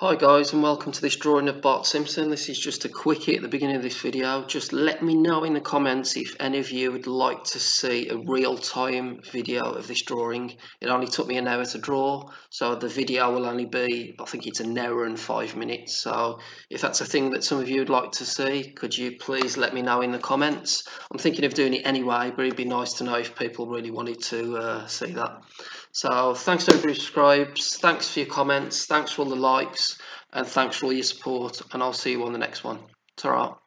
Hi guys, and welcome to this drawing of Bart Simpson. This is just a quickie at the beginning of this video. Just let me know in the comments if any of you would like to see a real-time video of this drawing. It only took me an hour to draw, so the video will only be, I think it's an hour and 5 minutes. So if that's a thing that some of you would like to see, could you please let me know in the comments? I'm thinking of doing it anyway, but it'd be nice to know if people really wanted to see that. So thanks to everybody who subscribes, thanks for your comments, thanks for all the likes, and thanks for all your support, and I'll see you on the next one. Ta-ra.